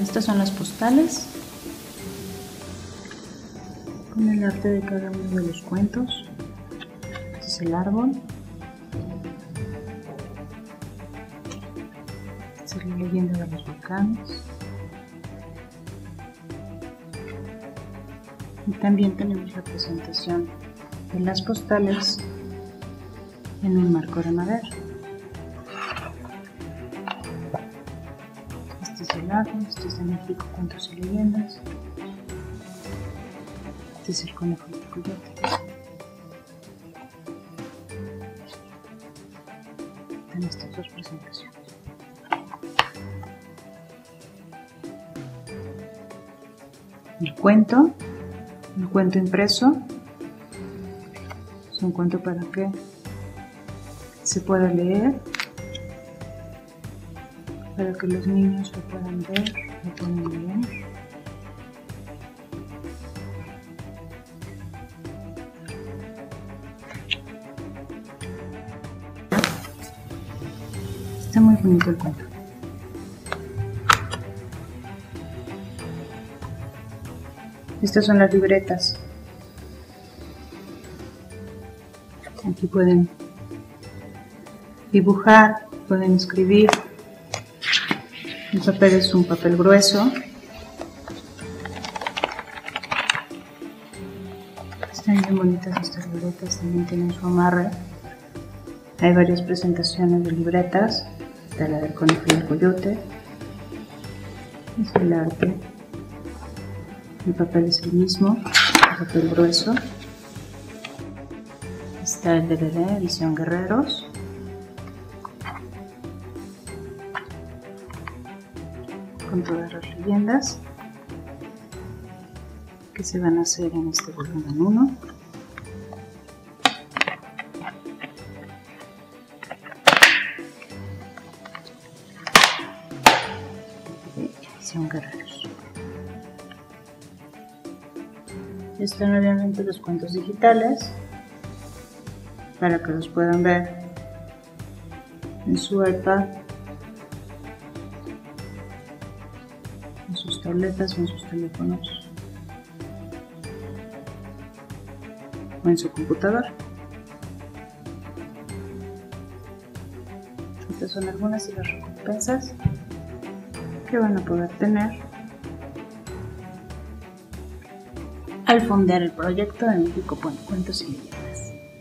Estas son las postales con el arte de cada uno de los cuentos. Este es el árbol, esta es la leyenda de los volcanes, y también tenemos la presentación de las postales en un marco de madera. Este es el árbol, este es de México, cuentos y leyendas. Este es el conejo de Coyote. En estas dos presentaciones. El cuento impreso. Es un cuento para que se pueda leer, para que los niños lo puedan ver, lo puedan leer. Está muy bonito el cuento. Estas son las libretas. Aquí pueden dibujar, pueden escribir. El papel es un papel grueso. Están bien bonitas estas libretas, también tienen su amarre. Hay varias presentaciones de libretas. Está la del conejo y el coyote, es el arte, el papel es el mismo, el papel grueso. Está el DVD, edición Guerreros. Con todas las leyendas que se van a hacer en este volumen 1. Son guerreros. Están obviamente los cuentos digitales para que los puedan ver en su iPad, en sus tabletas o en sus teléfonos o en su computadora. Estas son algunas de las recompensas que van a poder tener al fundar el proyecto de México Cuentos y Leyendas.